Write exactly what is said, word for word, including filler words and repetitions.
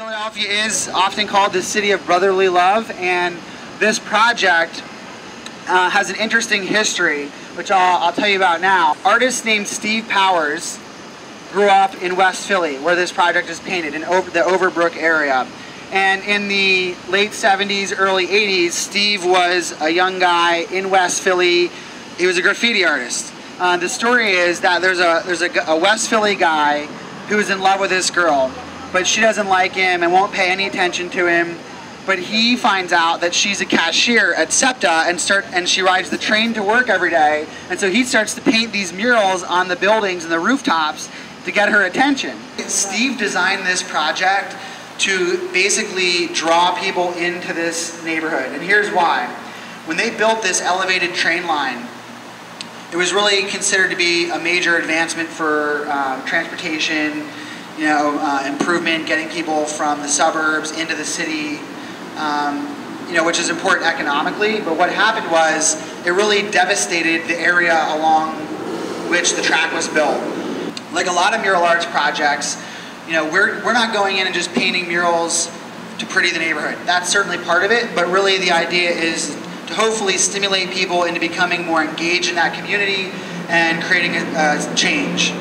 Philadelphia is often called the city of brotherly love, and this project uh, has an interesting history, which I'll, I'll tell you about now. Artist named Steve Powers grew up in West Philly, where this project is painted, in over, the Overbrook area. And in the late seventies, early eighties, Steve was a young guy in West Philly. He was a graffiti artist. Uh, the story is that there's a there's a, a West Philly guy who is in love with this girl, but she doesn't like him and won't pay any attention to him. But he finds out that she's a cashier at SEPTA and start and she rides the train to work every day. And so he starts to paint these murals on the buildings and the rooftops to get her attention. Steve designed this project to basically draw people into this neighborhood. And here's why. When they built this elevated train line, it was really considered to be a major advancement for uh, transportation, you know, uh, improvement, getting people from the suburbs into the city, um, you know, which is important economically. But what happened was it really devastated the area along which the track was built. Like a lot of mural arts projects, you know, we're, we're not going in and just painting murals to pretty the neighborhood. That's certainly part of it, but really the idea is to hopefully stimulate people into becoming more engaged in that community and creating a, a change.